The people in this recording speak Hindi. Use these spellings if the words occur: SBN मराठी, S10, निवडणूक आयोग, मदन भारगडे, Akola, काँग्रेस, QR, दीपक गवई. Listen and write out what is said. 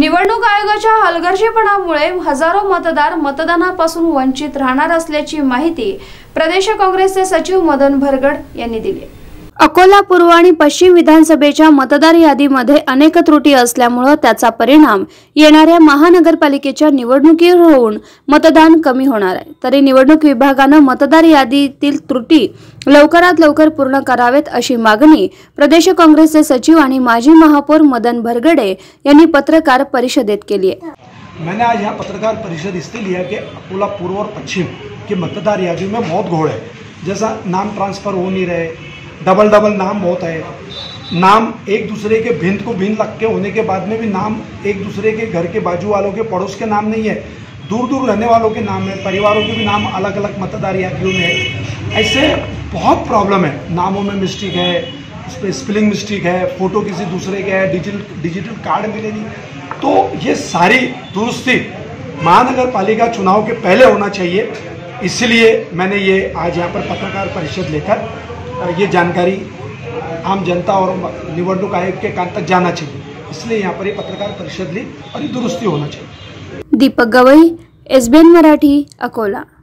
निवडणूक आयोगाच्या हलगर्जीपणामुळे हजारो मतदार मतदानापासून वंचित राहणार असल्याची माहिती प्रदेश काँग्रेसचे सचिव मदन भारगडे यांनी दिली। अकोला पूर्व आणि पश्चिम विधानसभेच्या मतदार यादीमध्ये अनेक त्रुटी असल्यामुळे त्याचा परिणाम येणाऱ्या महानगरपालिकेच्या निवडणुकीवर होऊन मतदान कमी होणार आहे। तरी निवडणूक विभागाने मतदार यादीतील त्रुटी लवकरात लवकर पूर्ण करावेत अशी मागणी प्रदेश काँग्रेसचे सचिव आणि माजी महापौर मदन भारगडे यांनी पत्रकार परिषदेत केली आहे। मैंने आज यहाँ पत्रकार परिषद इसलिए लिया कि अकोला पूर्व और पश्चिम की मतदार यादी में बहुत घोळ है। जैसा नाम ट्रांसफर हो नहीं रहे, डबल डबल नाम बहुत है, नाम एक दूसरे के भिन्न को भिन्न लग के होने के बाद में भी नाम एक दूसरे के घर के बाजू वालों के पड़ोस के नाम नहीं है, दूर दूर रहने वालों के नाम है, परिवारों के भी नाम अलग अलग मतदार यादियों में है। ऐसे बहुत प्रॉब्लम है, नामों में मिस्टेक है, उस पर स्पेलिंग मिस्टेक है, फ़ोटो किसी दूसरे के है, डिजिटल कार्ड मिले नहीं, तो ये सारी दुरुस्ती महानगर पालिका चुनाव के पहले होना चाहिए। इसलिए मैंने ये आज यहाँ पर पत्रकार परिषद लेकर ये जानकारी आम जनता और निवडणूक आयोग के कान तक जाना चाहिए, इसलिए यहाँ पर ये पत्रकार परिषद ली और ये दुरुस्ती होना चाहिए। दीपक गवई, SBN मराठी, अकोला।